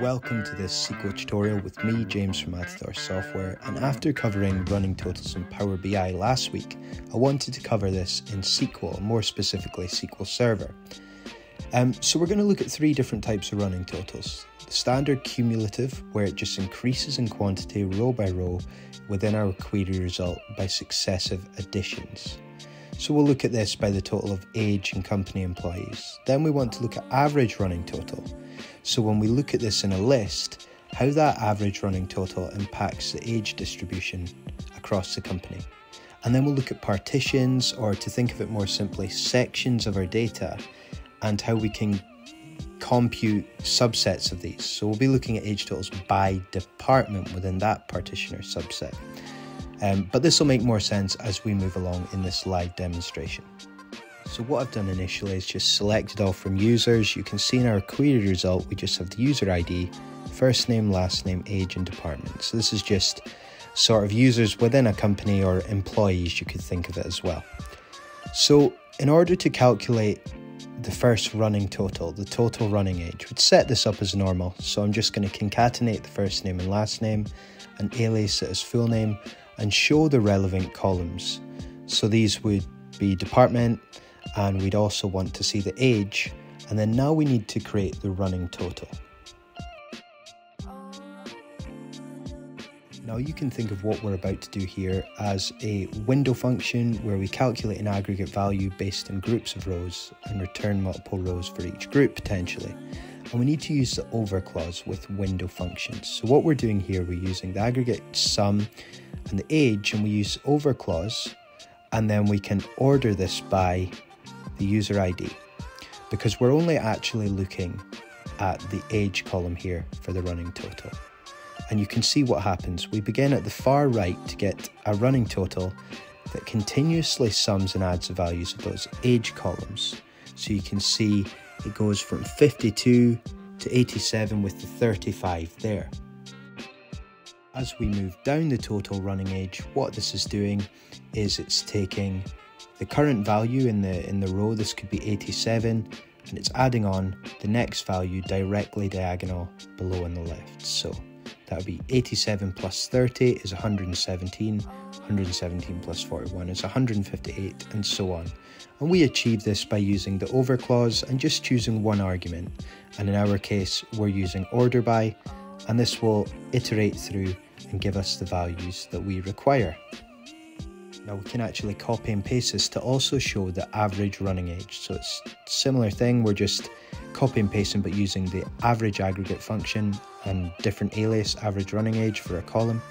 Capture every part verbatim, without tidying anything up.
Welcome to this S Q L tutorial with me, James from Matador Software, and after covering running totals in Power B I last week, I wanted to cover this in S Q L, more specifically S Q L Server. Um, so we're going to look at three different types of running totals. The standard cumulative, where it just increases in quantity row by row within our query result by successive additions. So we'll look at this by the total of age and company employees. Then we want to look at average running total. So when we look at this in a list, how that average running total impacts the age distribution across the company. And then we'll look at partitions, or to think of it more simply, sections of our data, and how we can compute subsets of these. So we'll be looking at age totals by department within that partition or subset. Um, but this will make more sense as we move along in this live demonstration. So what I've done initially is just selected all from users. You can see in our query result, we just have the user I D, first name, last name, age, and department. So this is just sort of users within a company or employees, you could think of it as well. So in order to calculate the first running total, the total running age, we'd set this up as normal. So I'm just going to concatenate the first name and last name and alias it as full name, and show the relevant columns. So these would be department, and we'd also want to see the age. And then now we need to create the running total. Now you can think of what we're about to do here as a window function where we calculate an aggregate value based on groups of rows and return multiple rows for each group potentially. And we need to use the over clause with window functions. So what we're doing here, we're using the aggregate sum and the age, and we use over clause, and then we can order this by the user I D, because we're only actually looking at the age column here for the running total. And you can see what happens. We begin at the far right to get a running total that continuously sums and adds the values of those age columns. So you can see it goes from fifty-two to eighty-seven with the thirty-five there. As we move down the total running age, what this is doing is it's taking the current value in the in the row, this could be eighty-seven, and it's adding on the next value directly diagonal below on the left. So that would be eighty-seven plus thirty is one hundred seventeen, one hundred seventeen plus forty-one is one hundred fifty-eight, and so on. And we achieve this by using the over clause and just choosing one argument. And in our case, we're using order by, and this will iterate through and give us the values that we require. Now we can actually copy and paste this to also show the average running age. So it's a similar thing, we're just copy and pasting but using the average aggregate function and different alias average running age for a column.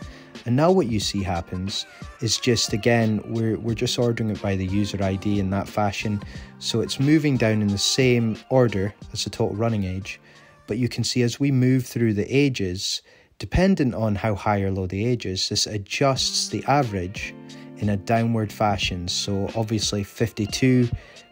And now what you see happens is just again, we're, we're just ordering it by the user I D in that fashion. So it's moving down in the same order as the total running age. But you can see as we move through the ages, dependent on how high or low the age is, this adjusts the average in a downward fashion. So obviously fifty-two,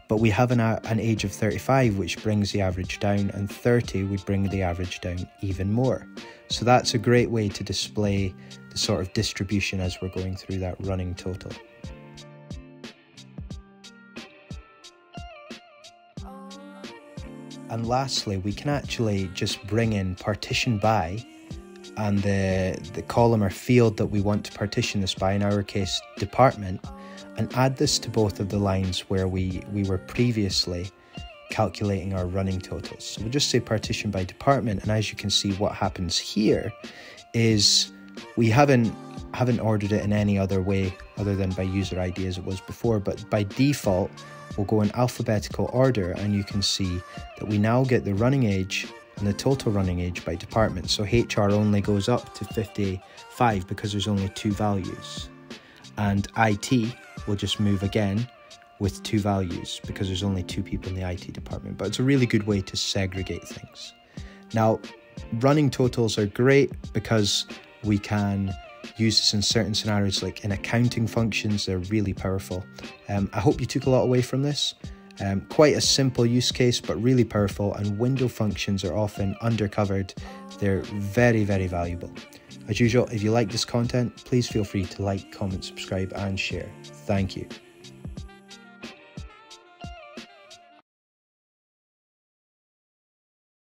but we have an, an age of thirty-five, which brings the average down, and thirty would bring the average down even more. So that's a great way to display the sort of distribution as we're going through that running total. And lastly, we can actually just bring in partition by and the, the column or field that we want to partition this by, in our case, department, and add this to both of the lines where we, we were previously calculating our running totals. So we'll just say partition by department, and as you can see, what happens here is we haven't, haven't ordered it in any other way other than by user I D as it was before, but by default, we'll go in alphabetical order, and you can see that we now get the running age and the total running age by department. So H R only goes up to fifty-five because there's only two values. And I T will just move again with two values because there's only two people in the I T department. But it's a really good way to segregate things. Now, running totals are great because we can use this in certain scenarios, like in accounting functions. They're really powerful. Um, I hope you took a lot away from this. Um, quite a simple use case, but really powerful, and window functions are often undercovered. They're very, very valuable. As usual, if you like this content, please feel free to like, comment, subscribe, and share. Thank you.